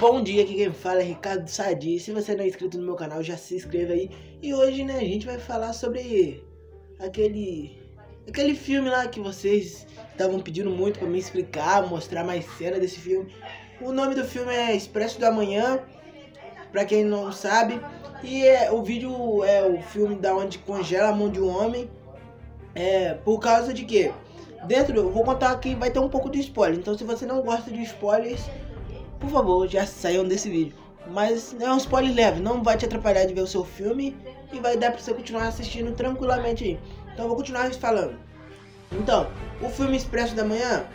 Bom dia, aqui quem fala é Ricardo Sadi. Se você não é inscrito no meu canal, já se inscreva aí. E hoje, né, a gente vai falar sobre aquele filme lá que vocês estavam pedindo muito pra me explicar, mostrar mais cena desse filme. O nome do filme é Expresso da Manhã, pra quem não sabe. E o vídeo é o filme da onde congela a mão de um homem. Por causa de quê? Eu vou contar aqui, vai ter um pouco de spoiler. Então, se você não gosta de spoilers, por favor, já saiam desse vídeo. Mas é um spoiler leve, não vai te atrapalhar de ver o seu filme e vai dar pra você continuar assistindo tranquilamente aí. Então eu vou continuar falando. Então, o filme Expresso da Manhã,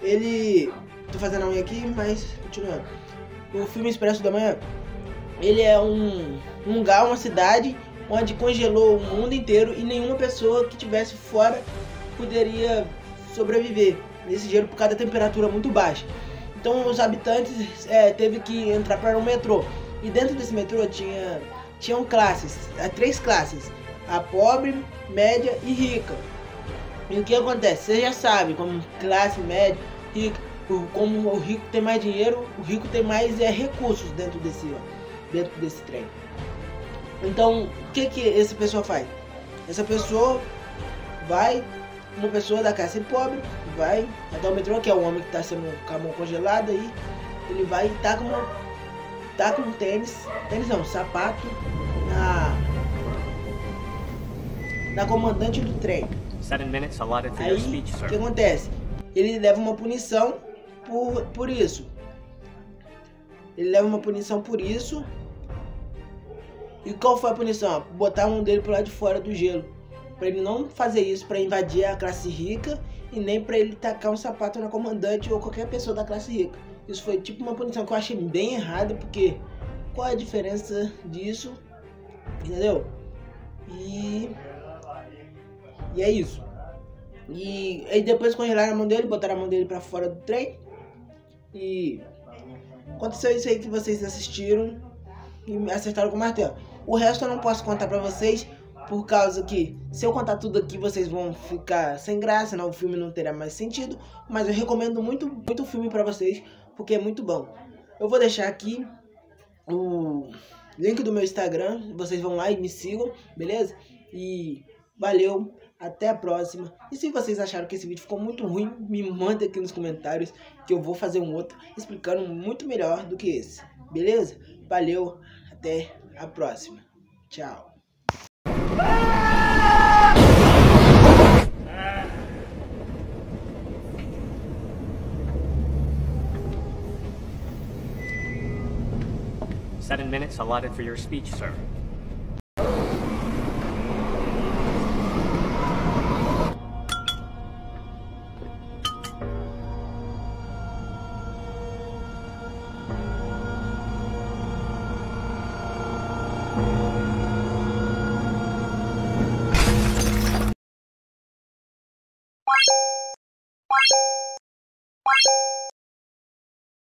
ele... tô fazendo a unha aqui, mas continuando. O filme Expresso da Manhã, ele é um lugar, uma cidade onde congelou o mundo inteiro e nenhuma pessoa que estivesse fora poderia sobreviver nesse gelo por causa da temperatura muito baixa. Então os habitantes teve que entrar para um metrô, e dentro desse metrô tinham classes, três classes: a pobre, média e rica. E o que acontece? Você já sabe, como classe média, rica, como o rico tem mais dinheiro, o rico tem mais recursos dentro desse trem. Então o que que essa pessoa faz? Essa pessoa vai... uma pessoa da classe pobre vai até o metrô, que é o homem que está sendo com a mão congelada, e ele vai e taca um tênis não, um sapato na comandante do trem. Aí o que acontece? Ele leva uma punição por isso. E qual foi a punição? Botar a mão dele pro lado de fora do gelo. Pra ele não fazer isso, pra invadir a classe rica, e nem pra ele tacar um sapato na comandante ou qualquer pessoa da classe rica. Isso foi tipo uma punição que eu achei bem errada, porque qual é a diferença disso? Entendeu? E é isso. E aí depois congelaram a mão dele, botaram a mão dele pra fora do trem. E aconteceu isso aí que vocês assistiram e me acertaram com o martelo. O resto eu não posso contar pra vocês, por causa que, se eu contar tudo aqui, vocês vão ficar sem graça, não, o filme não terá mais sentido. Mas eu recomendo muito o filme pra vocês, porque é muito bom. Eu vou deixar aqui o link do meu Instagram, vocês vão lá e me sigam, beleza? E valeu, até a próxima. E se vocês acharam que esse vídeo ficou muito ruim, me manda aqui nos comentários, que eu vou fazer um outro explicando muito melhor do que esse, beleza? Valeu, até a próxima. Tchau. $7 minutes allotted for your speech, sir.